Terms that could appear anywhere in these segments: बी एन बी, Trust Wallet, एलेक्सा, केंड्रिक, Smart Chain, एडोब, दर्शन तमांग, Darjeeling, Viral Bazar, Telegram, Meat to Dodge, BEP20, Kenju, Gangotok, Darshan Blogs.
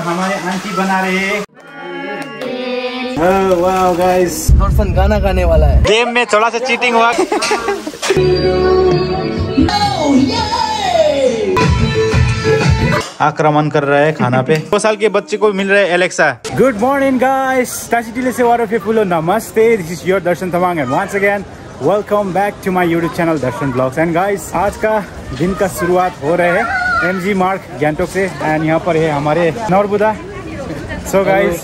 हमारे आंटी बना रहे हैं। वाह गाइस, दर्शन गाना गाने वाला है। गेम में थोड़ा सा चीटिंग हुआ। आक्रमण कर रहा है खाना पे। 2 साल के बच्चे को मिल रहा है एलेक्सा। गुड मॉर्निंग गाइस, ताशिटिले से वारो फुलो नमस्ते। This is your दर्शन तमांग and once again welcome back to my YouTube channel Darshan blogs. And guys, आज का दिन का शुरुआत हो रहे हैं एमजी मार्ग गैंगटोक से एंड यहाँ पर है हमारे नॉर्बुदा। सो गाइस,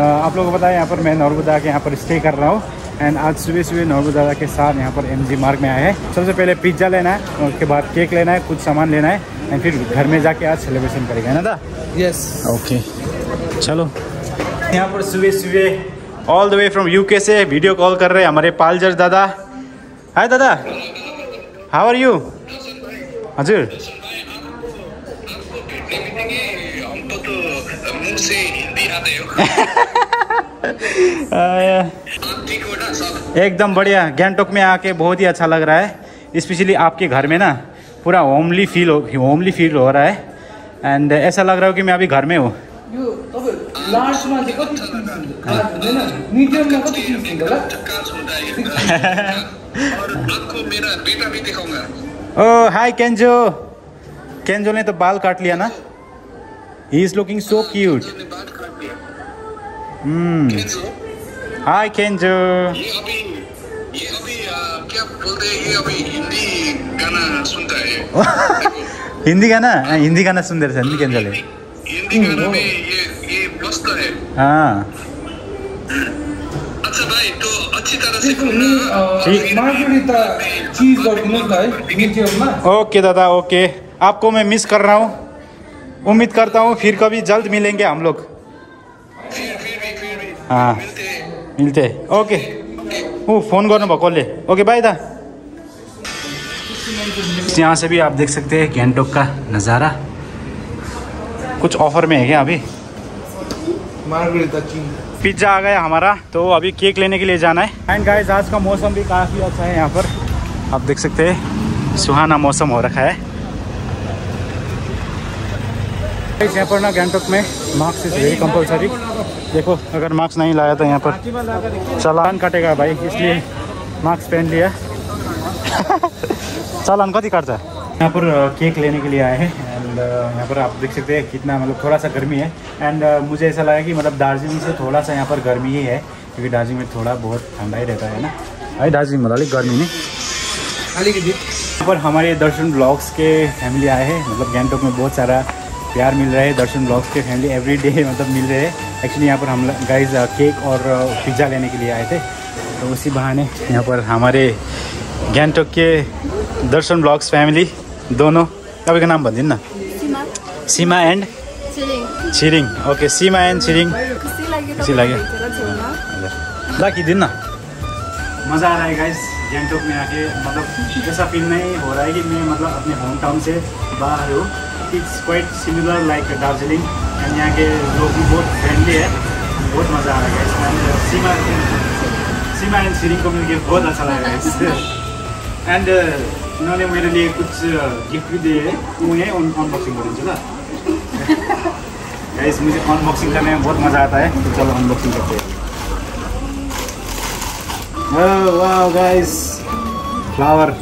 आप लोगों को पता है यहाँ पर मैं नॉर्बुदा के यहाँ पर स्टे कर रहा हूँ एंड आज सुबह सुबह नॉर्बुदा के साथ यहाँ पर एमजी मार्ग में आए हैं। सबसे पहले पिज्ज़ा लेना है, उसके बाद केक लेना है, कुछ सामान लेना है एंड फिर घर में जाके आज सेलिब्रेशन करेंगे, है ना दा? यस। ओके चलो। यहाँ पर सुबह सुबह all the way from UK से वीडियो कॉल कर रहे हैं हमारे पालजर दादा। हाय दादा, हाउ आर यू? हजुर से हिंदी आते हो? एकदम बढ़िया। गैंगटोक में आके बहुत ही अच्छा लग रहा है, स्पेशली आपके घर में ना पूरा होमली फील हो रहा है एंड ऐसा लग रहा हो कि मैं अभी घर में हूँ। ओह हाय केंजो, केंजो ने तो बाल काट लिया ना। He is looking so cute. Hi Kenju. ये अभी क्या बोलते हैं, ये अभी हिंदी गाना सुनता है। हिंदी गाना सुन रहे हैं केंजले। हिंदी गाना में ये मस्त है। हाँ। अच्छा भाई, तो अच्छी तरह से चीज। ओके दादा, ओके, आपको मैं मिस कर रहा हूँ। उम्मीद करता हूँ फिर कभी जल्द मिलेंगे हम लोग। हाँ मिलते। ओके वो फोन गर्नु भएको ले। ओके बाय दा। यहाँ से भी आप देख सकते हैं गैंगटोक का नज़ारा। कुछ ऑफर में है क्या अभी? पिज्ज़ा आ गया हमारा, तो अभी केक लेने के लिए जाना है। एंड गाइस, आज का मौसम भी काफ़ी अच्छा है, यहाँ पर आप देख सकते हैं सुहाना मौसम हो रखा है। यहाँ पर ना गैंगटोक में मार्क्स इज वेरी कंपलसरी। देखो, अगर मार्क्स नहीं लाया तो यहाँ पर चालान काटेगा भाई, इसलिए मार्क्स पहन लिया। चालान कति काटता है। यहाँ पर केक लेने के लिए आए हैं एंड यहाँ पर आप देख सकते हैं कितना, मतलब थोड़ा सा गर्मी है एंड मुझे ऐसा लगा कि मतलब दार्जिलिंग से थोड़ा सा यहाँ पर गर्मी ही है, क्योंकि दार्जिलिंग में थोड़ा बहुत ठंडा ही रहता है ना भाई। दार्जिलिंग में अलिक गर्मी नहीं अलिकति। यहाँ पर हमारे दर्शन ब्लॉग्स के फैमिली आए हैं, मतलब गैंगटोक में बहुत सारा प्यार मिल रहा है। दर्शन ब्लॉग्स के फैमिली एवरी डे मतलब मिल रहे हैं। एक्चुअली यहाँ पर हम गाइज केक और पिज़्ज़ा लेने के लिए आए थे, तो उसी बहाने यहाँ पर हमारे गैंगटोक के दर्शन ब्लॉग्स फैमिली दोनों, तपाईँको नाम भन्दिन न? Seema and Chhiring. Okay, Seema and Tshering. खुशी लाग्यो, राखिदिन न। मज़ा आ रहा है गाइज गैंगटोक में आके, मतलब ऐसा फील नहीं हो रहा है कि मैं मतलब अपने होम टाउन से बाहर हूँ। It's quite similar like Darjeeling and यहाँ के लोग भी बहुत फ्रेंडली है, बहुत मज़ा आ रहा है। सीमा एंड सीरिंग को मिलकर बहुत अच्छा लग रहा है एंड उन्होंने मेरे लिए कुछ गिफ्ट भी दिए हैं, उन्हें अनबॉक्सिंग कर दीजिए ना। गाइस, मुझे अनबॉक्सिंग करने में बहुत मज़ा आता है, तो चलो अनबॉक्सिंग करते हैं। वाह गाइस, फ्लावर,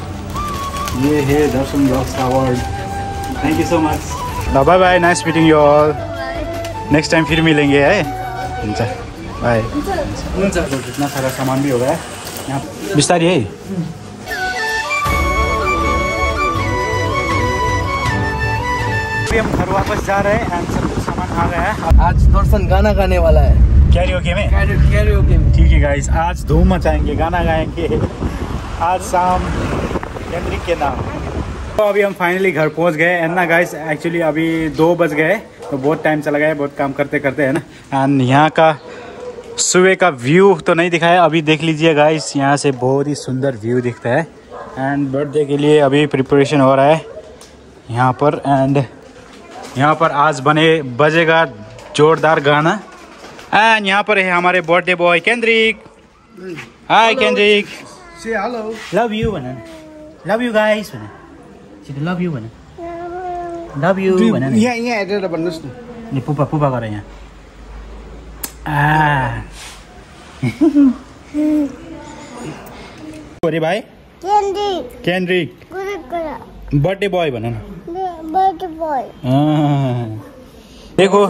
ये है दर्शन ब्लॉग्स का award. Thank you so much, bye bye, nice meeting you all. Next time फिर मिलेंगे है। बाय। इतना सारा सामान भी हो गया है यहाँ बिस्तारी है। अभी हम घर वापस जा रहे हैं एंड सब कुछ सामान आ गया है। आज दर्शन गाना गाने वाला है कैरियोके में। कैरियोके में, ठीक है गाइस, आज धूम मचाएंगे, गाना गाएंगे आज शाम केंद्रिक के नाम। तो अभी हम फाइनली घर पहुंच गए एंड ना गाइस, एक्चुअली अभी 2 बज गए, तो बहुत टाइम चला गया, बहुत काम करते करते है ना। एंड यहाँ का सुबह का व्यू तो नहीं दिखाया अभी, देख लीजिए गाइस, यहाँ से बहुत ही सुंदर व्यू दिखता है। एंड बर्थडे के लिए अभी प्रिपरेशन हो रहा है यहाँ पर एंड यहाँ पर आज बजेगा जोरदार गाना। एंड यहाँ पर है हमारे बर्थडे बॉय केंद्रिक। हाय केंद्रिक, से हेलो, लव यू बना, लव यू गाइस बना। She love you, Vanna. Love you, Vanna. Yeah, yeah, I did a bonus. ये पुपा पुपा कर रहे हैं। अरे भाई केंड्रिक बर्थडे बॉय बना देखो।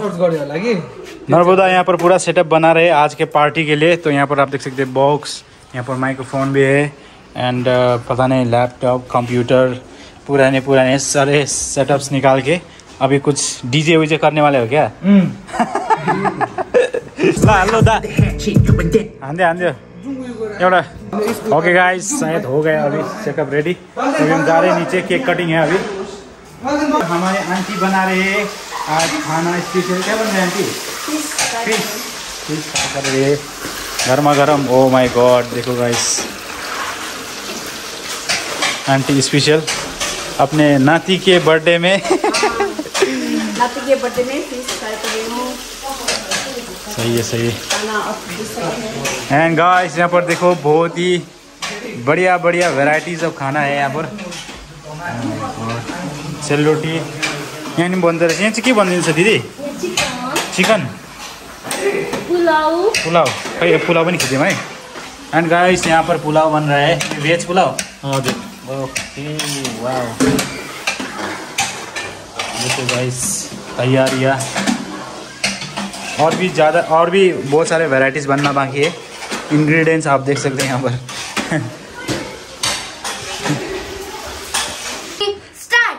नर्बुदा यहाँ पर पूरा सेटअप बना रहे आज के पार्टी के लिए। तो यहाँ पर आप देख सकते हैं बॉक्स, यहाँ पर माइक्रोफोन भी है एंड पता नहीं लैपटॉप कंप्यूटर पुराने सारे सेटअप्स निकाल के अभी कुछ डीजे वीजे करने वाले हो क्या? एउटा ओके गाइस शायद हो गया अभी चेकअप रेडी। अभी हम जा रहे हैं नीचे, केक कटिंग है अभी। हमारे आंटी बना रहे हैं आज खाना स्पेशल। क्या बन रहा है आंटी? फिश कर रही है गर्मा गर्म। ओ माय गॉड देखो गाइस आंटी स्पेशल अपने नाती के बर्थडे में फिश कर रही हूँ। सही है सही है। एंड गाइस यहाँ पर देखो बहुत ही बढ़िया बढ़िया वेराइटीज ऑफ खाना है यहाँ पर। सेलरोटी यहाँ नहीं बंद रहे यहाँ के बंद दीदी चिकन पुलाव खै पुलाव भी खिचे भाई। एंड गाइस यहाँ पर पुलाव बन रहा है वेज पुलाव। हजुर ओके वाह देखो गाइस तैयारियाँ और भी बहुत सारे वैरायटीज़ बनना बाकी है। इंग्रेडिएंट्स आप देख सकते हैं यहाँ पर। स्टार्ट।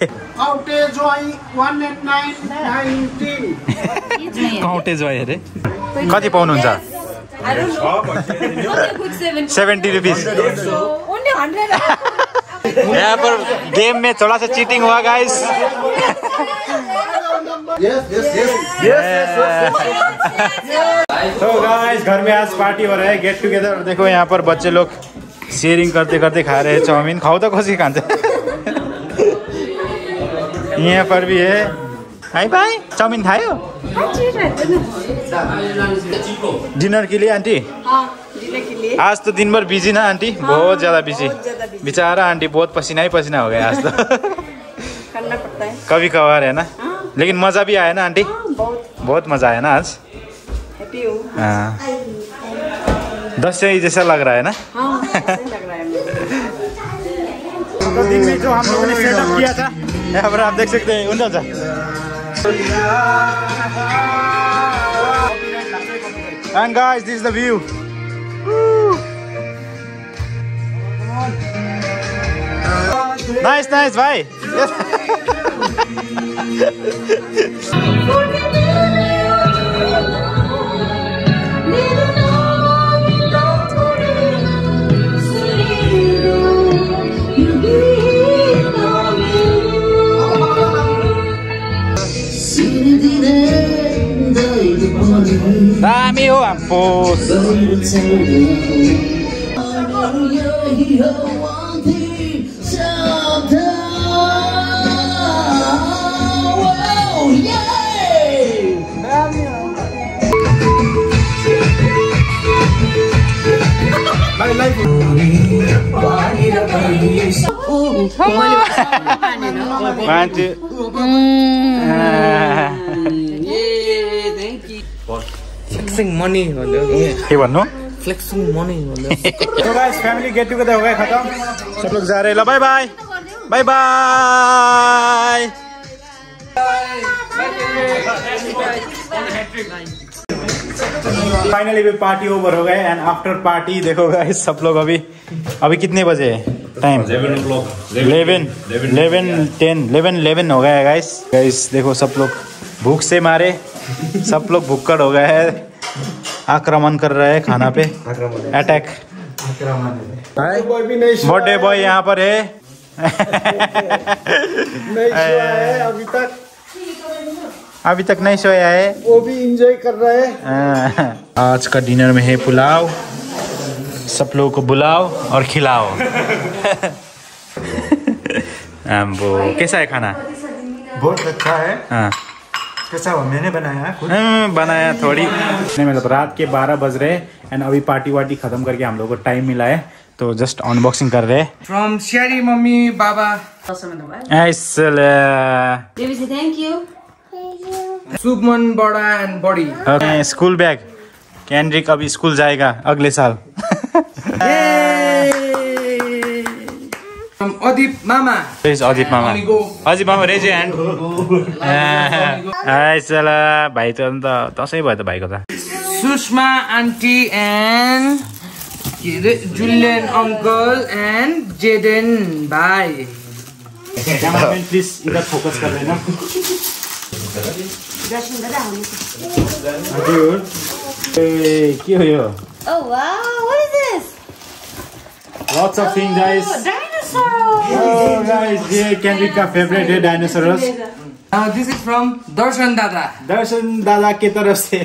काउंटेज वाई अरे कति पाउनुहुन्छ? 70 रुपीज। यहाँ पर गेम में थोड़ा सा चीटिंग हुआ गाइस। तो गाइस घर में आज पार्टी हो रहा है गेट टुगेदर और देखो यहाँ पर बच्चे लोग शेयरिंग करते करते खा रहे हैं चाउमीन। खाओ तो खुशी खाते यहाँ पर भी है। हाय भाई चाउमीन खायो डिनर के लिए? आंटी आज तो दिन भर बिजी ना आंटी? बहुत ज्यादा बिजी बेचारा आंटी बहुत पसीना ही पसीना हो गया आज तो। करना पड़ता है कभी कभार है ना। लेकिन मजा भी आया ना आंटी? बहुत मजा आया ना आज। हैप्पी हूं। हां 10 जैसा लग रहा है ना? हां लग रहा है। तो दिन में जो हम लोगों ने सेटअप किया था यहाँ पर आप देख सकते हैं उन जा। And guys this is the view. Nice, nice, bhai. Yes. Dami ho ampos. Oh, yay! Family get together हो गए खत्म, सब लोग जा रहे। Bye bye bye bye. Finally भी पार्टी ओवर हो गए एंड आफ्टर पार्टी देखो गाइस सब लोग अभी कितने बजे है टाइम 11 हो गया है गाइस। गाइस देखो सब लोग भूख से मारे, सब लोग भुक्कड़ हो गए है, आक्रमण कर रहे हैं खाना पे, अटैक। बर्थडे बॉय यहाँ पर है अभी तक नहीं सोया है, वो भी एंजॉय कर रहा है। आज का डिनर में है पुलाव, सब लोगों को बुलाओ और खिलाओ। वो कैसा है खाना? बहुत अच्छा है। हाँ कैसा हुआ? मैंने बनाया खुद। बनाया थोड़ी, मतलब रात के 12 बज रहे एंड अभी पार्टी वार्टी खत्म करके हम लोग को टाइम मिला है तो जस्ट अनबॉक्सिंग कर रहे फ्रॉम शेरी मम्मी बाबा। थैंक यू सुमन बड़ा and body. School bag, केंड्रिक अभी स्कूल जाएगा अगले साल। अदीप मामा, अदीप मामा रेज हैंड। भाइ त अन्त दसैँ भयो त भाइको त। Sushma aunty and Julian uncle and Jayden भाई। प्लीज इधर फोकस कर लेना। Hey, oh wow, what is this? Lots of things, guys. Dinosaurs. Oh guys, ये Kendrick का favorite है dinosaurs. Now this is from Darshan Dada. Darshan Dada की तरफ से।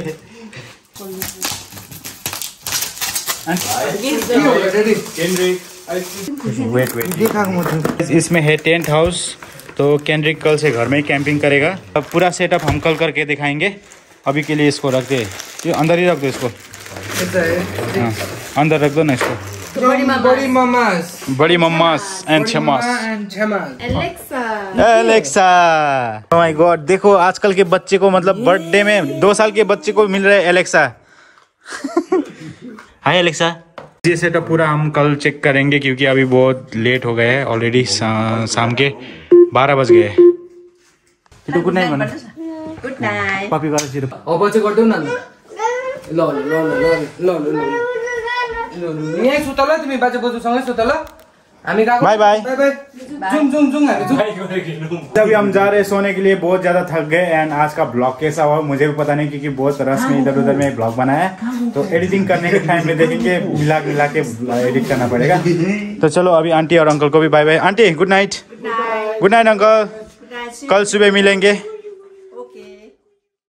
Wait, wait. इसमें है टेंट हाउस, तो केंड्रिक कल से घर में ही कैंपिंग करेगा। अब पूरा सेटअप हम कल करके दिखाएंगे, अभी के लिए इसको रख दे, ये अंदर ही रख दो इसको। हाँ, अंदर रख दो ना इसको। बड़ी मम्मास एंड छमास। एलेक्सा, ओह माय गॉड, देखो आजकल के बच्चे को, मतलब बर्थडे में 2 साल के बच्चे को मिल रहा है एलेक्सा। Hi एलेक्सा। ये सेटअप पूरा हम कल चेक करेंगे क्योंकि अभी बहुत लेट हो गए है, ऑलरेडी शाम के 12 बज गए। गुड नाइट मना, गुड नाइट पापी वाला जीरो और बच्चे कर दो ना। लो लो लो लो लो ये सुतला, तिमी बच्चे बजु सँगै सुतला। हामी गएको, बाय बाय बाय बाय। झुम झुम झुम हामी बाय गरेको नु। जब हम जा रहे सोने के लिए, बहुत ज्यादा थक गए एंड आज का ब्लॉग कैसा हुआ मुझे भी पता नहीं क्योंकि बहुत रस में इधर-उधर में ब्लॉग बनाया, तो एडिटिंग करने के टाइम में देखेंगे, मिला के एडिट करना पड़ेगा। तो चलो अभी आंटी और अंकल को भी bye bye. Aunty good night, good night uncle, कल सुबह मिलेंगे।